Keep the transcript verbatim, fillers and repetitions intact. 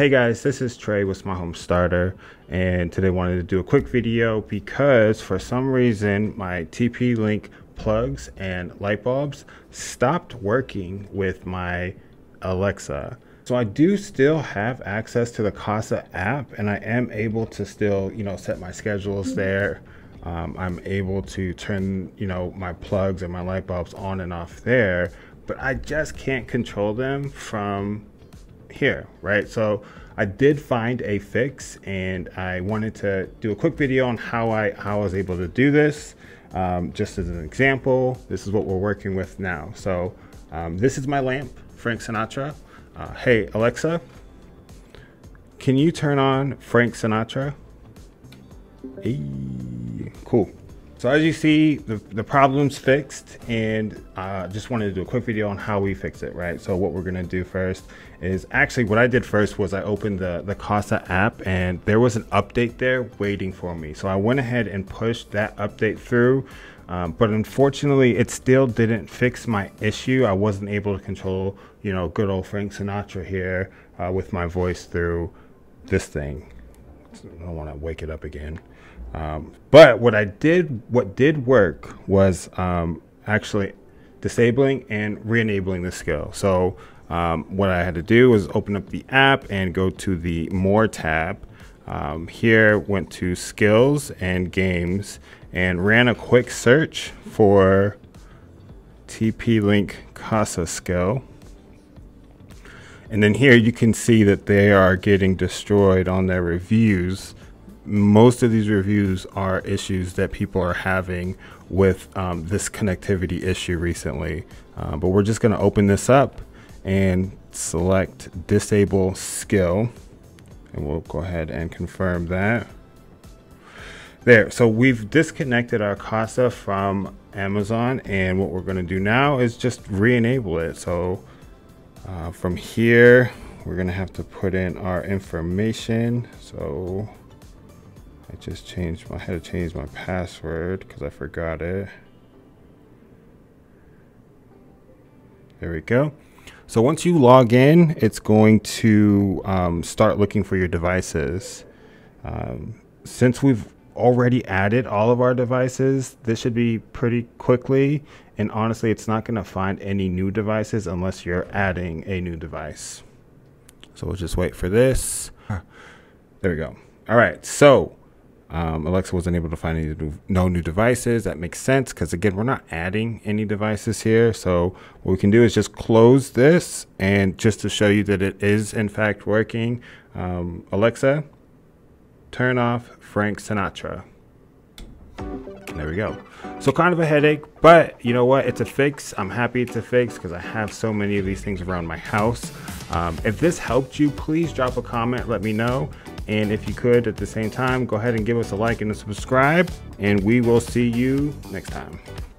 Hey guys, this is Trey with Small Home Starter, and today I wanted to do a quick video because for some reason my T P-Link plugs and light bulbs stopped working with my Alexa. So I do still have access to the Kasa app, and I am able to still, you know, set my schedules there. Um, I'm able to turn, you know, my plugs and my light bulbs on and off there, but I just can't control them from here, right? So I did find a fix, and I wanted to do a quick video on how I how I was able to do this. Um, just as an example, this is what we're working with now. So um, this is my lamp, Frank Sinatra. Uh, hey Alexa, can you turn on Frank Sinatra? Eee, cool. So as you see, the, the problem's fixed, and I uh, just wanted to do a quick video on how we fix it, right? So what we're gonna do first is, actually what I did first was I opened the, the Kasa app, and there was an update there waiting for me. So I went ahead and pushed that update through, um, but unfortunately it still didn't fix my issue. I wasn't able to control, you know, good old Frank Sinatra here uh, with my voice through this thing. I don't want to wake it up again. Um, but what I did, what did work was um, actually disabling and re-enabling the skill. So um, what I had to do was open up the app and go to the More tab. Um, here went to Skills and Games and ran a quick search for T P-Link Kasa skill. And then here you can see that they are getting destroyed on their reviews. Most of these reviews are issues that people are having with um, this connectivity issue recently. Uh, but we're just gonna open this up and select disable skill. And we'll go ahead and confirm that. There, so we've disconnected our Kasa from Amazon, and what we're gonna do now is just re-enable it. So Uh, from here, we're gonna have to put in our information. So I just changed my, I had to change my password because I forgot it. There we go. So once you log in, it's going to um, start looking for your devices. Um, since we've already added all of our devices, this should be pretty quickly, and honestly it's not going to find any new devices unless you're adding a new device. So we'll just wait for this. There we go. All right, so um, Alexa wasn't able to find any no new devices. That makes sense, because again, we're not adding any devices here. So what we can do is just close this, and just to show you that it is in fact working, um, Alexa, turn off Frank Sinatra. There we go. So kind of a headache, but you know what? It's a fix. I'm happy it's a fix because I have so many of these things around my house. Um, if this helped you, please drop a comment, let me know. And if you could, at the same time, go ahead and give us a like and a subscribe, and we will see you next time.